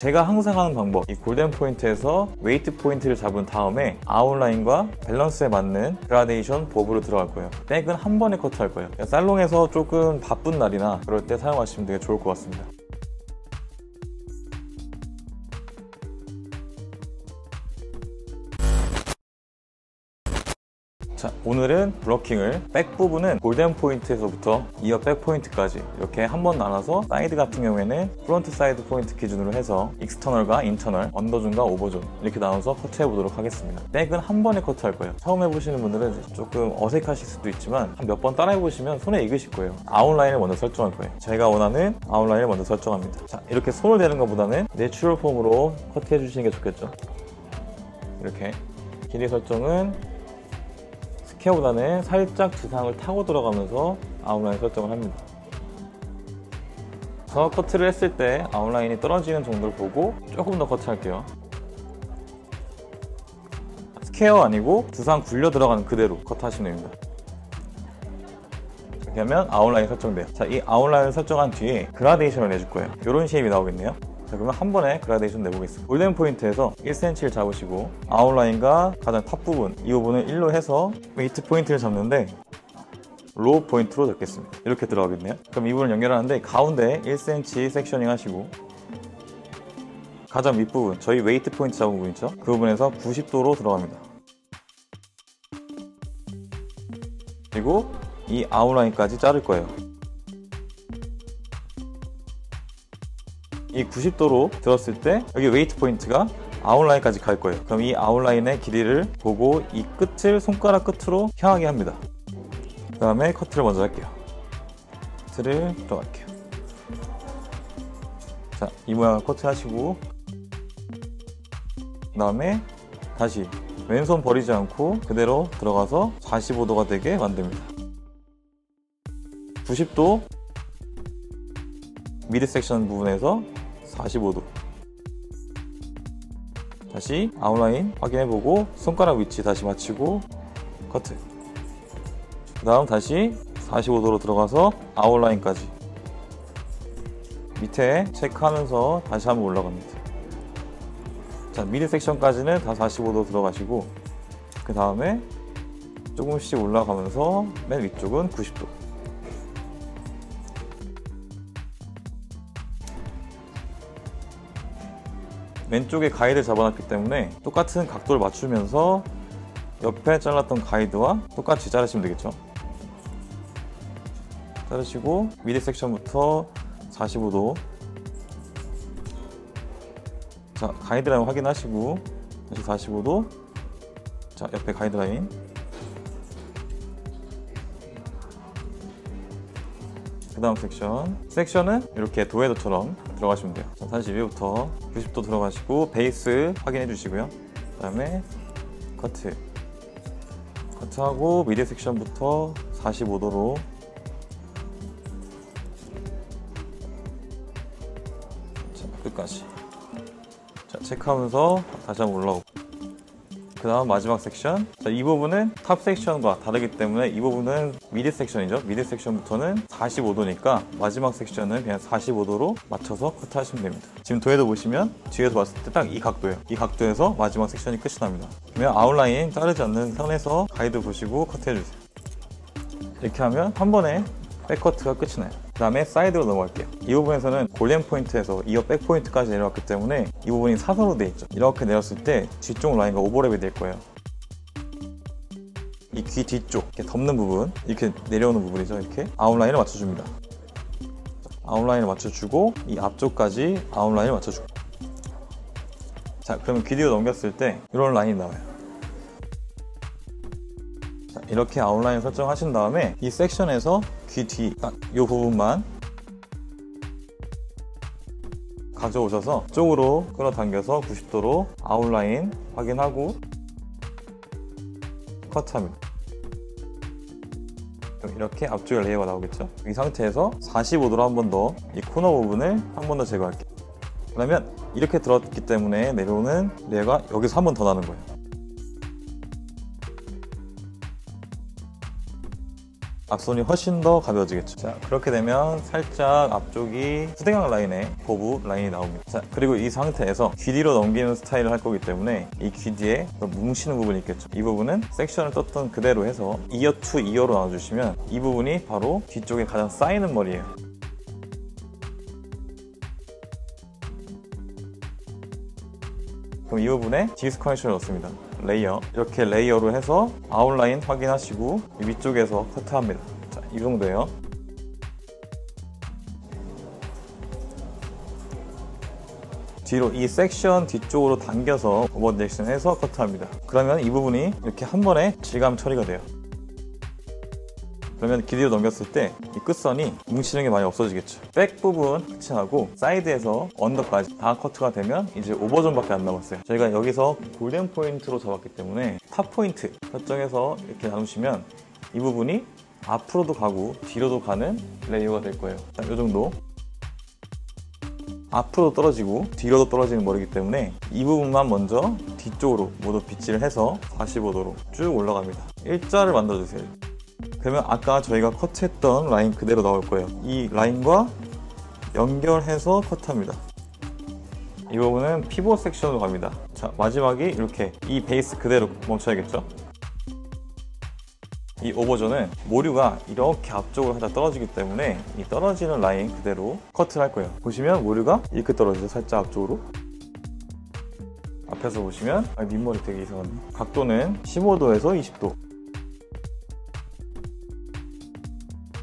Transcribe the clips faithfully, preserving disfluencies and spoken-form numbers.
제가 항상 하는 방법, 이 골든 포인트에서 웨이트 포인트를 잡은 다음에 아웃라인과 밸런스에 맞는 그라데이션 봅으로 들어갈 거예요. 백은 한 번에 커트할 거예요. 살롱에서 조금 바쁜 날이나 그럴 때 사용하시면 되게 좋을 것 같습니다. 자, 오늘은 블러킹을, 백 부분은 골든 포인트에서부터 이어 백 포인트까지 이렇게 한번 나눠서, 사이드 같은 경우에는 프론트 사이드 포인트 기준으로 해서 익스터널과 인터널, 언더존과 오버존 이렇게 나눠서 커트해 보도록 하겠습니다. 백은 한 번에 커트할 거예요. 처음 해보시는 분들은 조금 어색하실 수도 있지만 한 몇 번 따라해 보시면 손에 익으실 거예요. 아웃라인을 먼저 설정할 거예요. 제가 원하는 아웃라인을 먼저 설정합니다. 자, 이렇게 손을 대는 것보다는 내추럴 폼으로 커트해 주시는 게 좋겠죠. 이렇게 길이 설정은 스퀘어보다는 살짝 지상을 타고 들어가면서 아웃라인 설정을 합니다. 저 커트를 했을 때 아웃라인이 떨어지는 정도를 보고 조금 더 커트할게요. 스퀘어 아니고 지상 굴려 들어가는 그대로 커트하시는 겁니다. 이렇게 하면 아웃라인 설정돼요. 자, 이 아웃라인을 설정한 뒤에 그라데이션을 내줄 거예요. 이런 쉐입이 나오겠네요. 자, 그러면 한 번에 그라데이션 내보겠습니다. 골든 포인트에서 일 센티미터를 잡으시고 아웃라인과 가장 탑 부분 이 부분을 일로 해서 웨이트 포인트를 잡는데 로우 포인트로 잡겠습니다. 이렇게 들어가겠네요. 그럼 이 부분을 연결하는데 가운데 일 센티미터 섹셔닝 하시고 가장 윗부분, 저희 웨이트 포인트 잡은 부분 있죠? 그 부분에서 구십 도로 들어갑니다. 그리고 이 아웃라인까지 자를 거예요. 이 구십 도로 들었을 때 여기 웨이트 포인트가 아웃라인까지 갈 거예요. 그럼 이 아웃라인의 길이를 보고 이 끝을 손가락 끝으로 향하게 합니다. 그 다음에 커트를 먼저 할게요. 커트를 들어갈게요. 자, 이 모양을 커트하시고 그 다음에 다시 왼손 버리지 않고 그대로 들어가서 사십오 도가 되게 만듭니다. 구십 도 미드 섹션 부분에서 사십오 도 다시 아웃라인 확인해보고 손가락 위치 다시 맞추고 커트. 그 다음 다시 사십오 도로 들어가서 아웃라인까지 밑에 체크하면서 다시 한번 올라갑니다. 자, 미드 섹션까지는 다 사십오 도 들어가시고 그 다음에 조금씩 올라가면서 맨 위쪽은 구십 도. 왼쪽에 가이드를 잡아놨기 때문에 똑같은 각도를 맞추면서 옆에 잘랐던 가이드와 똑같이 자르시면 되겠죠. 자르시고 미드 섹션부터 사십오 도. 자, 가이드라인 확인하시고 다시 사십오 도. 자, 옆에 가이드라인. 그 다음 섹션. 섹션은 이렇게 도에도처럼 들어가시면 돼요. 자, 다시 위부터 구십 도 들어가시고 베이스 확인해 주시고요. 그 다음에 커트. 커트하고 미드 섹션부터 사십오 도로 자, 끝까지. 자, 체크하면서 다시 한번 올라오고 그 다음 마지막 섹션. 자, 이 부분은 탑 섹션과 다르기 때문에 이 부분은 미드 섹션이죠. 미드 섹션부터는 사십오 도니까 마지막 섹션은 그냥 사십오 도로 맞춰서 커트하시면 됩니다. 지금 도에도 보시면 뒤에서 봤을 때 딱 이 각도예요. 이 각도에서 마지막 섹션이 끝이 납니다. 그러면 아웃라인 자르지 않는 선에서 가이드 보시고 커트해주세요. 이렇게 하면 한 번에 백커트가 끝이 나요. 그 다음에 사이드로 넘어갈게요. 이 부분에서는 골든 포인트에서 이어 백 포인트까지 내려왔기 때문에 이 부분이 사선으로 되어 있죠. 이렇게 내렸을 때 뒤쪽 라인과 오버랩이 될 거예요. 이 귀 뒤쪽 이렇게 덮는 부분, 이렇게 내려오는 부분이죠. 이렇게 아웃라인을 맞춰줍니다. 아웃라인을 맞춰주고 이 앞쪽까지 아웃라인을 맞춰주고. 자, 그러면 귀 뒤로 넘겼을 때 이런 라인이 나와요. 이렇게 아웃라인 설정하신 다음에 이 섹션에서 귀 뒤 딱 이 부분만 가져오셔서 쪽으로 끌어당겨서 구십 도로 아웃라인 확인하고 커트합니다. 이렇게 앞쪽에 레이어가 나오겠죠? 이 상태에서 사십오 도로 한 번 더 이 코너 부분을 한 번 더 제거할게요. 그러면 이렇게 들었기 때문에 내려오는 레이어가 여기서 한 번 더 나는 거예요. 앞손이 훨씬 더 가벼워지겠죠. 자, 그렇게 되면 살짝 앞쪽이 수대각 라인에 보부 라인이 나옵니다. 자, 그리고 이 상태에서 귀 뒤로 넘기는 스타일을 할 거기 때문에 이 귀 뒤에 뭉치는 부분이 있겠죠. 이 부분은 섹션을 떴던 그대로 해서 이어 투 이어로 나눠주시면 이 부분이 바로 귀 쪽에 가장 쌓이는 머리예요. 그럼 이 부분에 디스커넥션을 넣습니다. 레이어, 이렇게 레이어로 해서 아웃라인 확인하시고 위쪽에서 커트합니다. 자, 이 정도예요. 뒤로 이 섹션 뒤쪽으로 당겨서 오버디렉션 해서 커트합니다. 그러면 이 부분이 이렇게 한 번에 질감 처리가 돼요. 그러면 귀 뒤로 넘겼을 때 이 끝선이 뭉치는 게 많이 없어지겠죠. 백 부분 터치하고 사이드에서 언더까지 다 커트가 되면 이제 오버존밖에 안 남았어요. 저희가 여기서 골든 포인트로 잡았기 때문에 탑 포인트 설정해서 이렇게 나누시면 이 부분이 앞으로도 가고 뒤로도 가는 레이어가 될 거예요. 이 정도. 앞으로도 떨어지고 뒤로도 떨어지는 머리이기 때문에 이 부분만 먼저 뒤쪽으로 모두 빗질을 해서 사십오 도로 쭉 올라갑니다. 일자를 만들어주세요. 그러면 아까 저희가 커트했던 라인 그대로 나올 거예요. 이 라인과 연결해서 커트합니다. 이 부분은 피봇 섹션으로 갑니다. 자, 마지막이 이렇게 이 베이스 그대로 멈춰야겠죠? 이 오버존은 모류가 이렇게 앞쪽으로 살짝 떨어지기 때문에 이 떨어지는 라인 그대로 커트를 할 거예요. 보시면 모류가 이렇게 떨어지죠. 살짝 앞쪽으로. 앞에서 보시면 아, 밑머리 되게 이상하네. 각도는 십오 도에서 이십 도.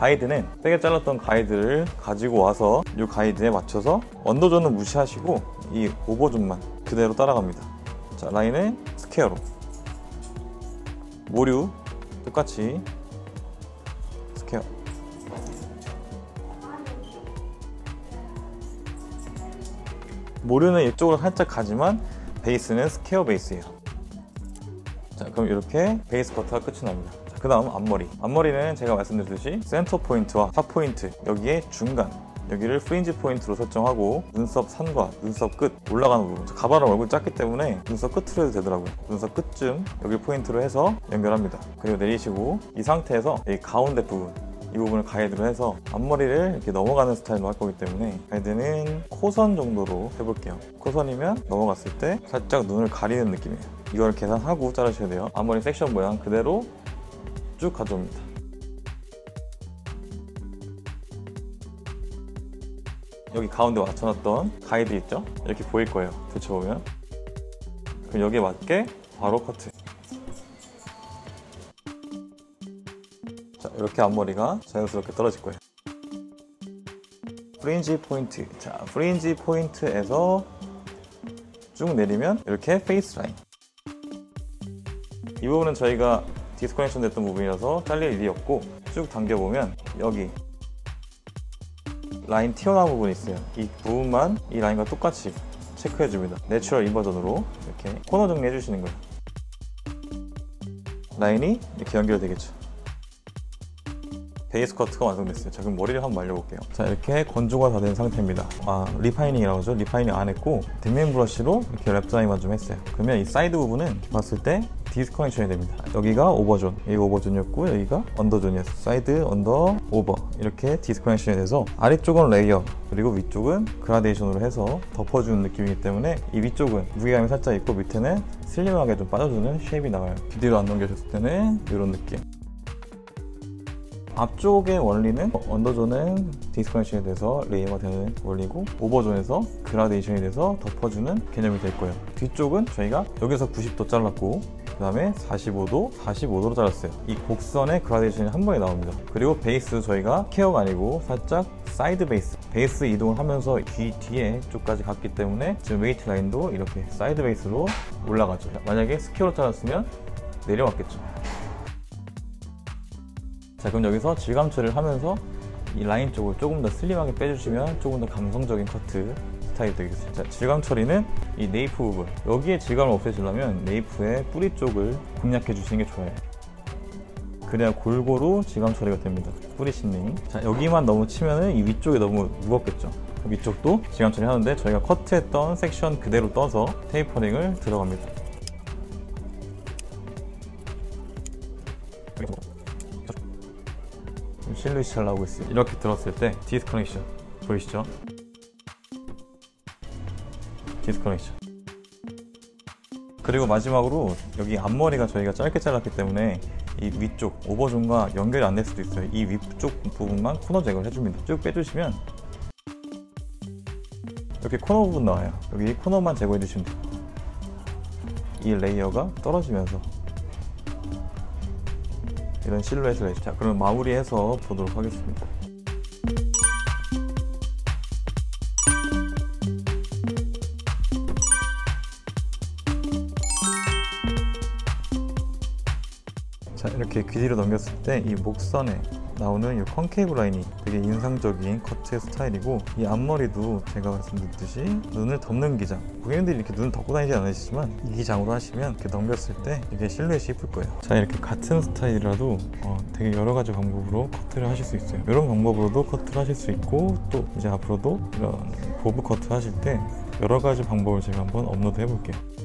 가이드는 세게 잘랐던 가이드를 가지고 와서 이 가이드에 맞춰서 언더존은 무시하시고 이 오버존만 그대로 따라갑니다. 자, 라인은 스퀘어로. 모류 똑같이 스퀘어. 모류는 이쪽으로 살짝 가지만 베이스는 스퀘어 베이스예요. 자, 그럼 이렇게 베이스 커트가 끝이 납니다. 그 다음 앞머리. 앞머리는 제가 말씀드렸듯이 센터 포인트와 탑 포인트, 여기에 중간, 여기를 프린지 포인트로 설정하고 눈썹 산과 눈썹 끝 올라가는 부분, 가발은 얼굴 작기 때문에 눈썹 끝으로 해도 되더라고요. 눈썹 끝쯤 여기 포인트로 해서 연결합니다. 그리고 내리시고 이 상태에서 이 가운데 부분, 이 부분을 가이드로 해서 앞머리를 이렇게 넘어가는 스타일로 할 거기 때문에 가이드는 코선 정도로 해볼게요. 코선이면 넘어갔을 때 살짝 눈을 가리는 느낌이에요. 이걸 계산하고 자르셔야 돼요. 앞머리 섹션 모양 그대로 쭉 가져옵니다. 여기 가운데 맞춰놨던 가이드 있죠? 이렇게 보일 거예요. 붙여보면. 그럼 여기에 맞게 바로 커트. 자, 이렇게 앞머리가 자연스럽게 떨어질 거예요. 프린지 포인트. 자, 프린지 포인트에서 쭉 내리면 이렇게 페이스 라인. 이 부분은 저희가 디스커넥션 됐던 부분이라서 잘릴 일이 없고 쭉 당겨보면 여기 라인 튀어나온 부분이 있어요. 이 부분만 이 라인과 똑같이 체크해줍니다. 내추럴 인버전으로 이렇게 코너 정리해주시는 거예요. 라인이 이렇게 연결되겠죠. 베이스 커트가 완성됐어요. 자, 그럼 머리를 한번 말려볼게요. 자, 이렇게 건조가 다 된 상태입니다. 아, 리파이닝이라고 하죠. 리파이닝 안 했고 뒷면 브러쉬로 이렇게 랩 드라잉만 좀 했어요. 그러면 이 사이드 부분은 봤을 때 디스커넥션이 됩니다. 여기가 오버존, 여기가 오버존이었고 여기가 언더존이었어요. 사이드, 언더, 오버 이렇게 디스커넥션이 돼서 아래쪽은 레이어, 그리고 위쪽은 그라데이션으로 해서 덮어주는 느낌이기 때문에 이 위쪽은 무게감이 살짝 있고 밑에는 슬림하게 좀 빠져주는 쉐입이 나와요. 뒤로 안 넘겨졌을 때는 이런 느낌. 앞쪽의 원리는 언더존은 디스커넥션이 돼서 레이어가 되는 원리고 오버존에서 그라데이션이 돼서 덮어주는 개념이 될 거예요. 뒤쪽은 저희가 여기서 구십 도 잘랐고 그 다음에 사십오 도, 사십오 도로 잘랐어요. 이 곡선의 그라데이션이 한 번에 나옵니다. 그리고 베이스 저희가 스퀘어가 아니고 살짝 사이드 베이스, 베이스 이동을 하면서 귀 뒤에 쪽까지 갔기 때문에 지금 웨이트 라인도 이렇게 사이드 베이스로 올라가죠. 만약에 스퀘어로 잘랐으면 내려왔겠죠. 자, 그럼 여기서 질감 처리를 하면서 이 라인 쪽을 조금 더 슬림하게 빼주시면 조금 더 감성적인 커트 스타일이 되겠어요. 자, 질감 처리는 이 네이프 부분, 여기에 질감을 없애시려면 네이프의 뿌리 쪽을 공략해 주시는 게 좋아요. 그래야 골고루 질감 처리가 됩니다. 뿌리 심리. 자, 여기만 너무 치면은 이 위쪽이 너무 무겁겠죠. 위쪽도 질감 처리하는데 저희가 커트했던 섹션 그대로 떠서 테이퍼링을 들어갑니다. 실루엣이 잘 나오고 있어요. 이렇게 들었을 때 디스커넥션 보이시죠? 디스커넥션. 그리고 마지막으로 여기 앞머리가 저희가 짧게 잘랐기 때문에 이 위쪽 오버존과 연결이 안 될 수도 있어요. 이 위쪽 부분만 코너 제거를 해줍니다. 쭉 빼주시면 이렇게 코너 부분 나와요. 여기 이 코너만 제거해 주시면 돼요. 이 레이어가 떨어지면서 이런 실루엣을 해주세요. 자, 그럼 마무리해서 보도록 하겠습니다. 자, 이렇게 귀 뒤로 넘겼을 때 이 목선에 나오는 이 컨케이브 라인이 되게 인상적인 커트의 스타일이고, 이 앞머리도 제가 말씀드렸듯이 눈을 덮는 기장, 고객님들이 이렇게 눈을 덮고 다니지 않으시지만 이 기장으로 하시면 이렇게 넘겼을 때 이게 실루엣이 예쁠 거예요. 자, 이렇게 같은 스타일이라도 어, 되게 여러 가지 방법으로 커트를 하실 수 있어요. 이런 방법으로도 커트를 하실 수 있고, 또 이제 앞으로도 이런 보브 커트 하실 때 여러 가지 방법을 제가 한번 업로드 해볼게요.